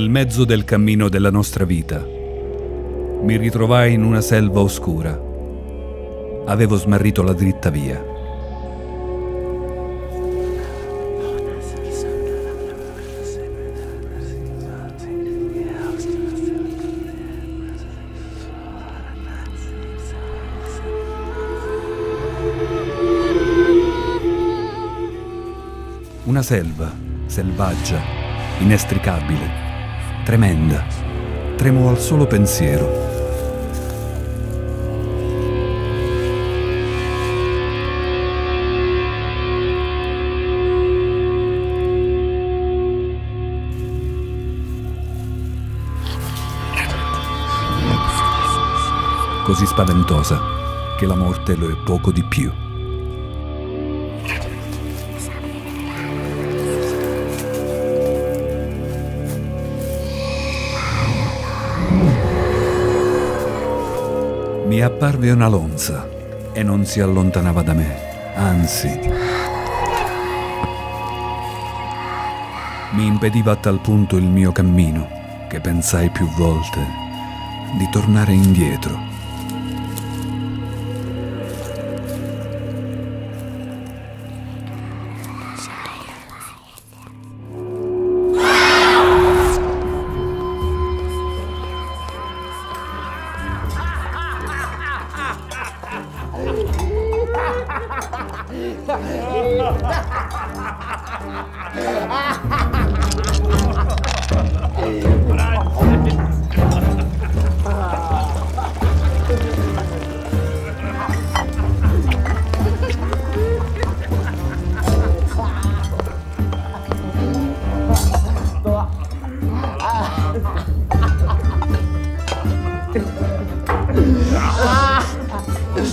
nel mezzo del cammino della nostra vita. Mi ritrovai in una selva oscura. Avevo smarrito la dritta via. Una selva, selvaggia, inestricabile, tremenda. Tremo al solo pensiero. Così spaventosa che la morte lo è poco di più. Mi apparve una lonza e non si allontanava da me, anzi, mi impediva a tal punto il mio cammino che pensai più volte di tornare indietro.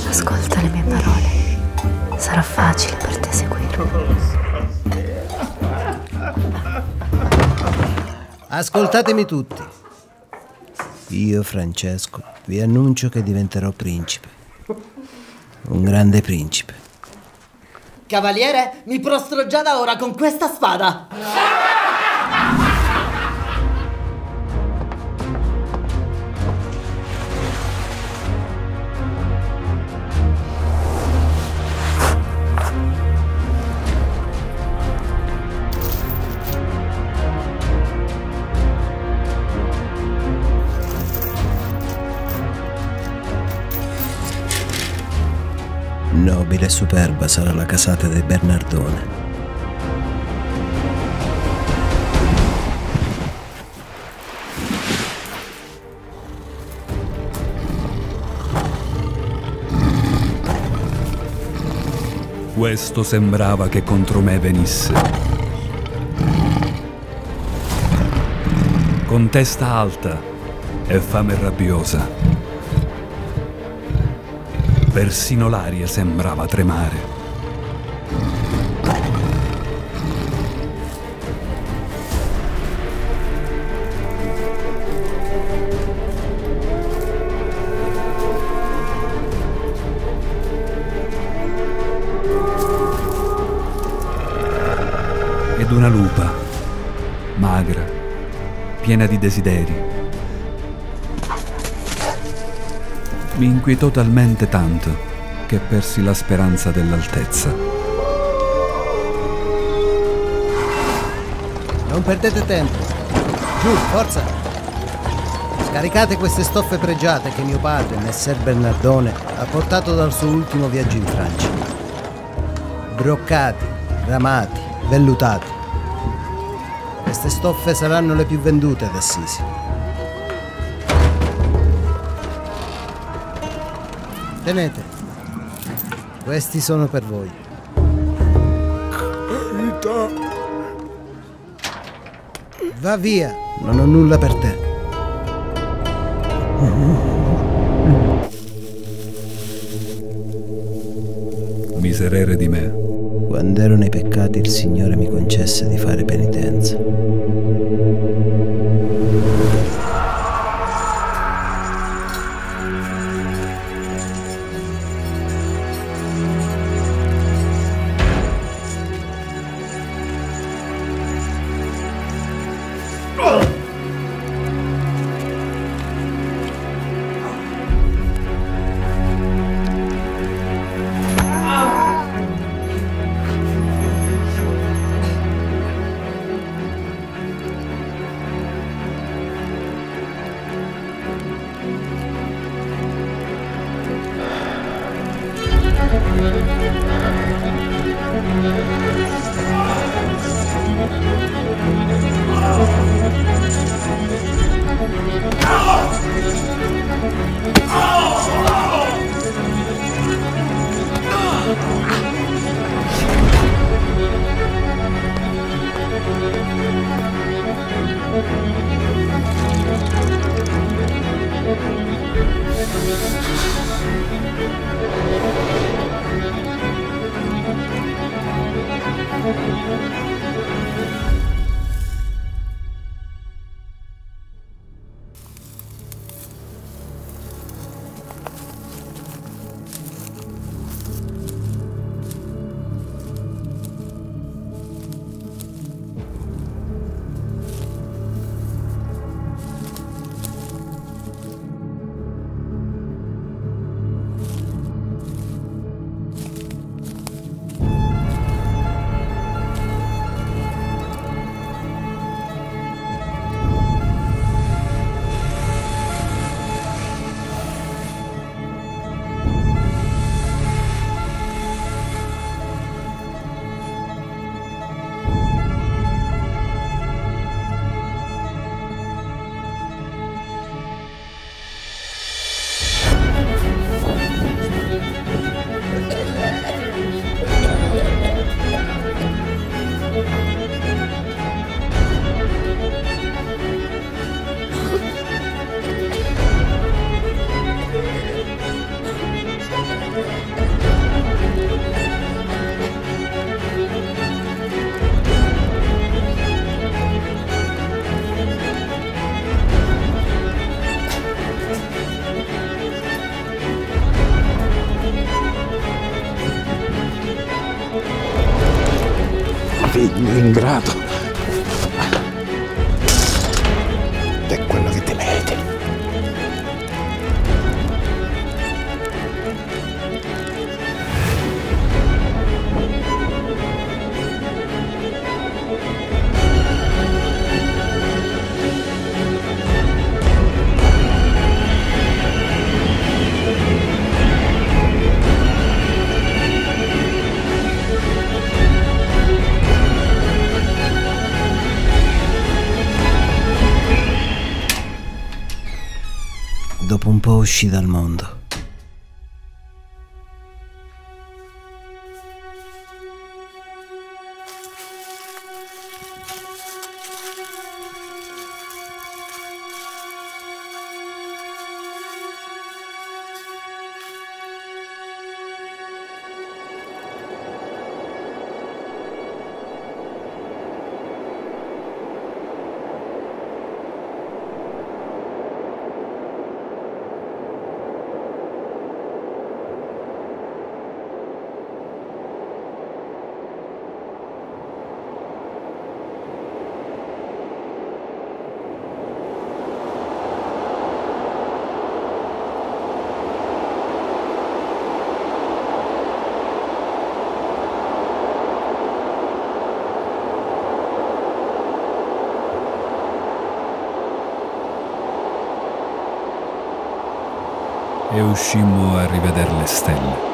Ascolta le mie parole, sarà facile per te seguirmi. Ascoltatemi tutti. Io, Francesco, vi annuncio che diventerò principe. Un grande principe. Cavaliere, mi prostro già da ora con questa spada. Nobile e superba sarà la casata dei Bernardone. Questo sembrava che contro me venisse. Con testa alta e fame rabbiosa. Persino l'aria sembrava tremare. Ed una lupa, magra, piena di desideri, mi inquietò talmente tanto che persi la speranza dell'altezza. Non perdete tempo. Giù, forza! Scaricate queste stoffe pregiate che mio padre, Messer Bernardone, ha portato dal suo ultimo viaggio in Francia. Broccati, ramati, vellutati. Queste stoffe saranno le più vendute ad Assisi. Tenete, questi sono per voi. Va via, non ho nulla per te. Miserere di me. Quando ero nei peccati, il Signore mi concesse di fare penitenza. Ingrato. Ed è quello che ti meriti. Dopo un po' uscì dal mondo. E uscimmo a rivedere le stelle.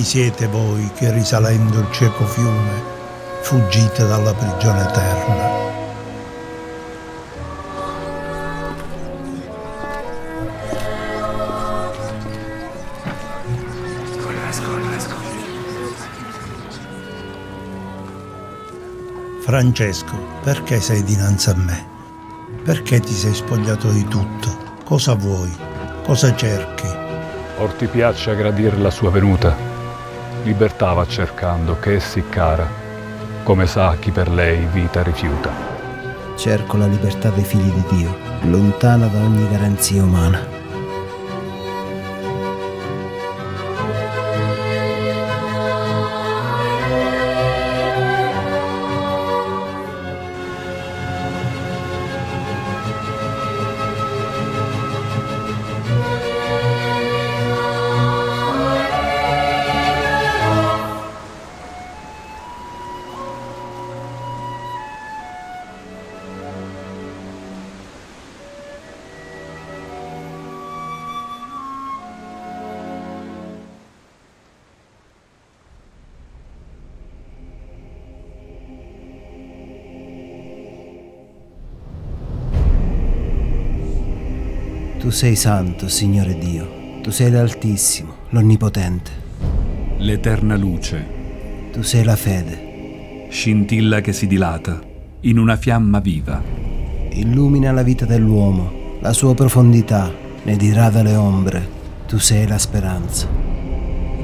Chi siete voi che, risalendo il cieco fiume, fuggite dalla prigione eterna? Francesco, perché sei dinanzi a me? Perché ti sei spogliato di tutto? Cosa vuoi? Cosa cerchi? Or ti piaccia gradir la sua venuta? Libertà va cercando, che è sì cara, come sa chi per lei vita rifiuta. Cerco la libertà dei figli di Dio, lontana da ogni garanzia umana. Tu sei santo, Signore Dio. Tu sei l'Altissimo, l'Onnipotente. L'eterna luce. Tu sei la fede. Scintilla che si dilata in una fiamma viva. Illumina la vita dell'uomo, la sua profondità, ne dirada le ombre. Tu sei la speranza.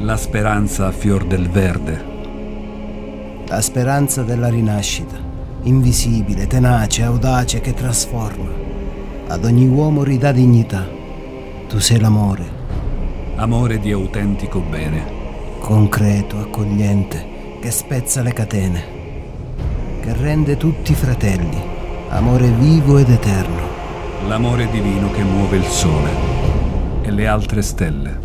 La speranza a fior del verde. La speranza della rinascita, invisibile, tenace, audace, che trasforma. Ad ogni uomo ridà dignità. Tu sei l'amore. Amore di autentico bene. Concreto, accogliente, che spezza le catene. Che rende tutti fratelli. Amore vivo ed eterno. L'amore divino che muove il sole e le altre stelle.